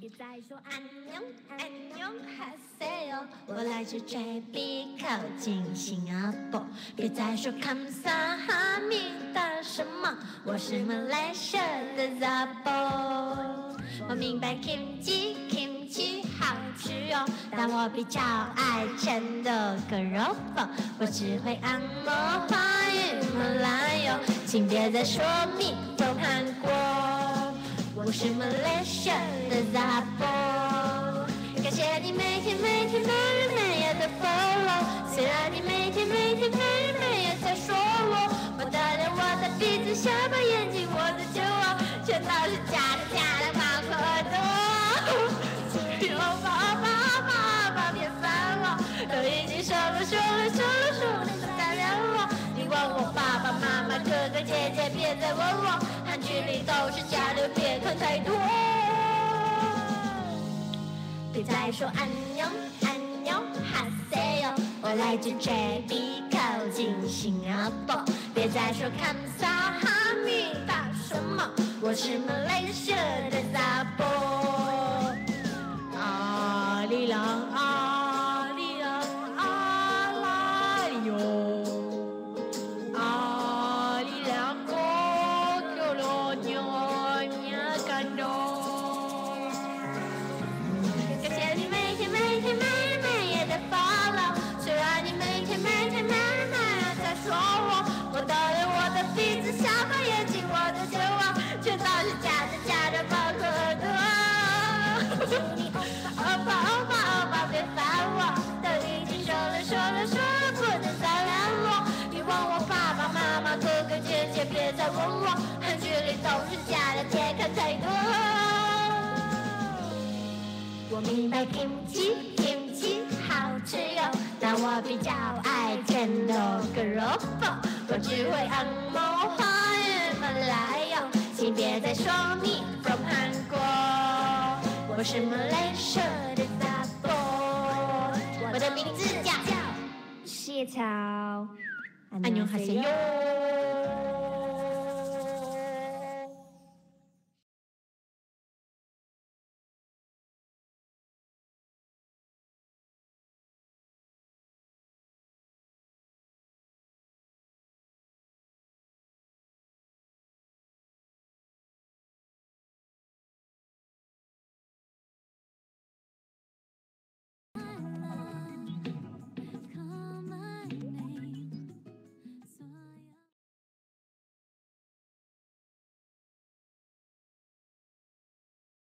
别再说安妞安妞哈塞哟，我来自JB靠近新加坡。别再说康萨哈密达什么，我是马来西亚的 Zabo。我明白 kimchi 好吃哦，但我比较爱战斗跟肉包。我只会按摩华语马来哟，请别再说蜜蜂韩国。 我是马来西亚的 Zabo， 感谢你每天的 follow， 虽然你每天在说我的脸、我的鼻子、下巴、眼睛、我的酒窝，全都是假的包括耳朵。有爸爸别烦我，都已经说了你不再忍我，你问我爸爸妈妈哥哥姐姐，别再问我。 韩剧里都是假的，别看太多。别再说安妞安妞哈塞哟，我来自 JB 靠近新加坡。别再说看萨哈密达什么，我是马来西亚的 Zabo。阿里郎阿里郎阿拉哟。 欧巴，别烦我，都已经说了，不能再拦我。你问我爸爸妈妈哥哥姐姐，别再问我，韩剧里都是假的，别看太多。我明白 kimchi 好吃哟，但我比较爱战斗跟肉包，我只会按摩华语马来哟，请别再说你 from 韩国。 我是马来西亚的 Zabo， 我的名字叫谢乔，안녕하세요。